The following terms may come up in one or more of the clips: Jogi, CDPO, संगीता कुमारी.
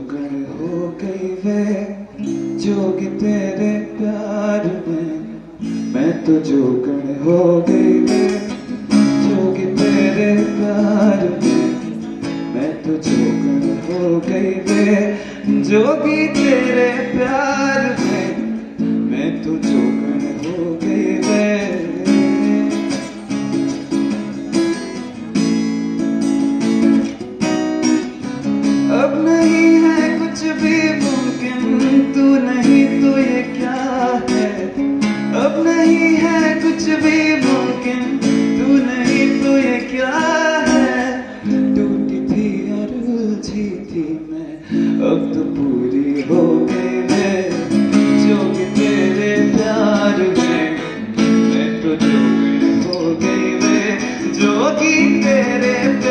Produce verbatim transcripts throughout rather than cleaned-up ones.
दुगन हो गई है जोगी तेरे प्यार में, मैं तो जोगन हो गई है जोगी तेरे प्यार में, मैं तो जोगन हो गई है जोगी तेरे प्यार में, मैं तो जोगन हो गई है। अब नहीं है कुछ भी मुमकिन, तू नहीं तो ये क्या है। अब नहीं है कुछ भी मुमकिन, तू नहीं तो ये क्या है। टूटी थी और उलझी थी मैं, अब तो पूरी हो गई मैं जोगी तेरे प्यार में, मैं तो जोगी हो गई मैं जोगी तेरे प्यार में।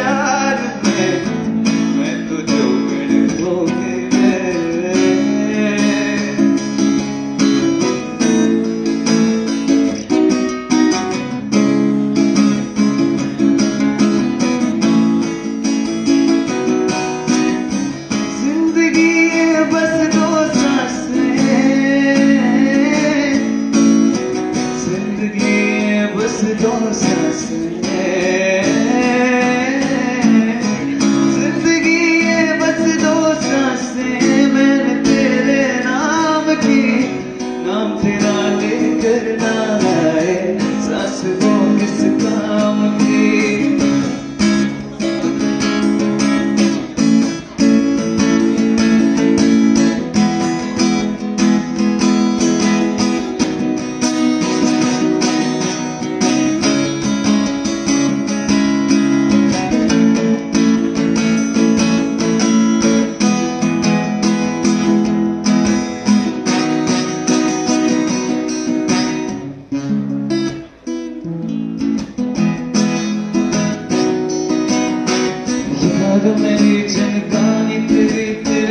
अब तो अनबन हो गई है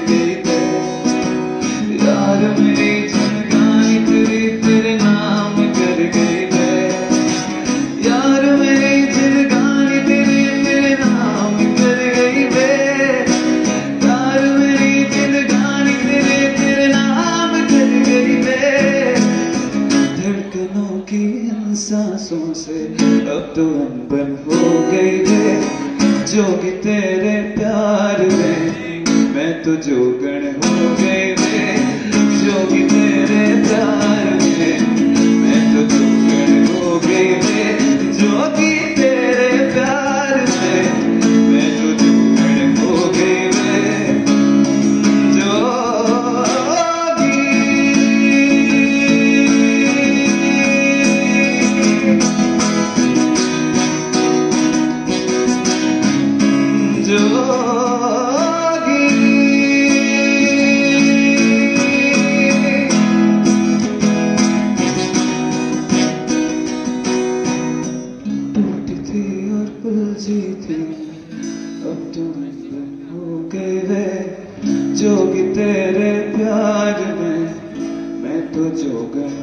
जोगी तेरे प्यार में, मैं तो जोगन हो गई है जोगी तेरे प्यार में, मैं तो जोगन हो गई है जोगी तेरे प्यार में, मैं तो जोगन हो गई है जोगी जोगी तेरे प्यार में, मैं तो जोगन